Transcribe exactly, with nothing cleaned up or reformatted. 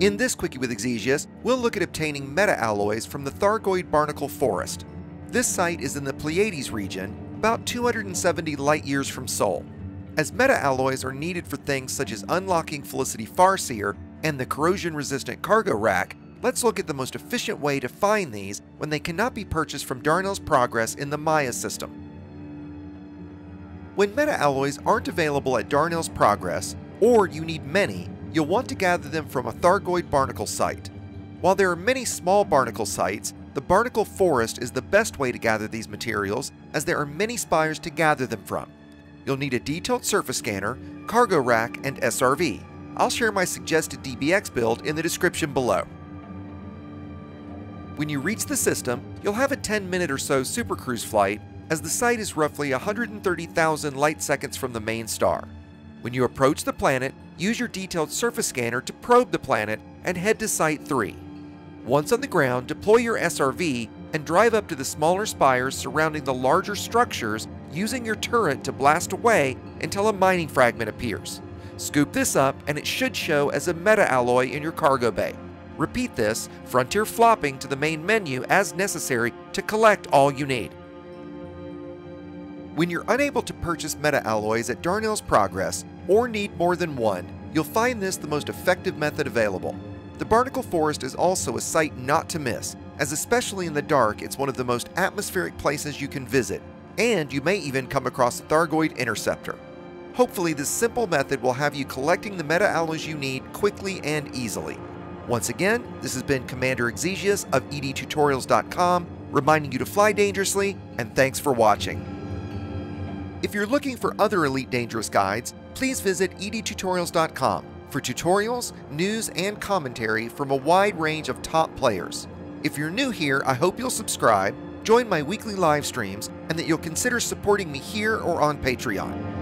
In this Quickie with Exigeous, we'll look at obtaining meta-alloys from the Thargoid Barnacle Forest. This site is in the Pleiades region, about two hundred seventy light-years from Sol, as meta-alloys are needed for things such as unlocking Felicity Farseer and the corrosion-resistant cargo rack. Let's look at the most efficient way to find these when they cannot be purchased from Darnell's Progress in the Maya system. When meta-alloys aren't available at Darnell's Progress, or you need many, you'll want to gather them from a Thargoid barnacle site. While there are many small barnacle sites, the Barnacle Forest is the best way to gather these materials, as there are many spires to gather them from. You'll need a detailed surface scanner, cargo rack, and S R V. I'll share my suggested D B X build in the description below. When you reach the system, you'll have a ten minute or so supercruise flight, as the site is roughly one hundred thirty thousand light seconds from the main star. When you approach the planet, use your detailed surface scanner to probe the planet and head to Site three. Once on the ground, deploy your S R V and drive up to the smaller spires surrounding the larger structures using your turret to blast away until a mining fragment appears. Scoop this up and it should show as a meta-alloy in your cargo bay. Repeat this, frontier flopping to the main menu as necessary to collect all you need. When you're unable to purchase meta-alloys at Darnell's Progress or need more than one, you'll find this the most effective method available. The Barnacle Forest is also a site not to miss, as especially in the dark it's one of the most atmospheric places you can visit, and you may even come across a Thargoid Interceptor. Hopefully this simple method will have you collecting the meta-alloys you need quickly and easily. Once again, this has been Commander Exigeous of E D tutorials dot com, reminding you to fly dangerously, and thanks for watching. If you're looking for other Elite Dangerous guides, please visit E D tutorials dot com. for tutorials, news, and commentary from a wide range of top players. If you're new here, I hope you'll subscribe, join my weekly live streams, and that you'll consider supporting me here or on Patreon.